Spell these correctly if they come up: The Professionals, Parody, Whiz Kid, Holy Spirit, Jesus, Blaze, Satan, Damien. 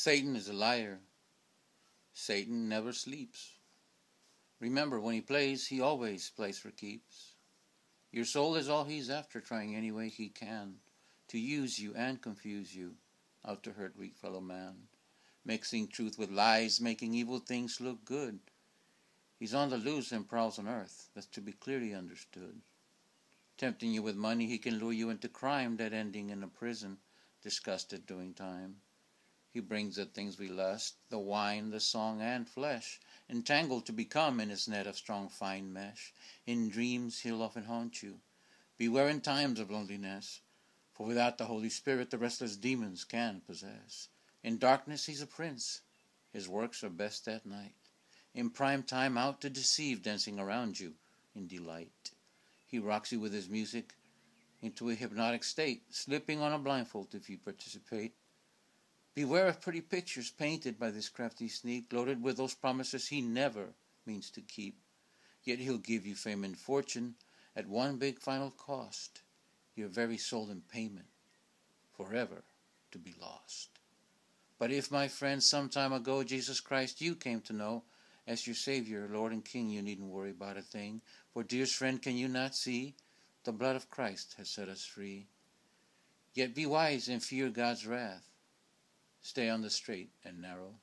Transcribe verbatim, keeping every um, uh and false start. Satan is a liar. Satan never sleeps. Remember, when he plays, he always plays for keeps. Your soul is all he's after, trying any way he can to use you and confuse you, out to hurt weak fellow man, mixing truth with lies, making evil things look good. He's on the loose and prowls on earth. That's to be clearly understood. Tempting you with money, he can lure you into crime, that ending in a prison, disgusted doing time. He brings the things we lust, the wine, the song, and flesh, entangled to become in his net of strong fine mesh. In dreams he'll often haunt you. Beware in times of loneliness, for without the Holy Spirit the restless demons can possess. In darkness he's a prince. His works are best at night. In prime time out to deceive, dancing around you in delight. He rocks you with his music into a hypnotic state, slipping on a blindfold if you participate. Beware of pretty pictures painted by this crafty sneak, loaded with those promises he never means to keep. Yet he'll give you fame and fortune at one big final cost, your very soul in payment, forever to be lost. But if, my friend, some time ago Jesus Christ you came to know as your Savior, Lord and King, you needn't worry about a thing, for, dearest friend, can you not see the blood of Christ has set us free? Yet be wise and fear God's wrath. Stay on the straight and narrow.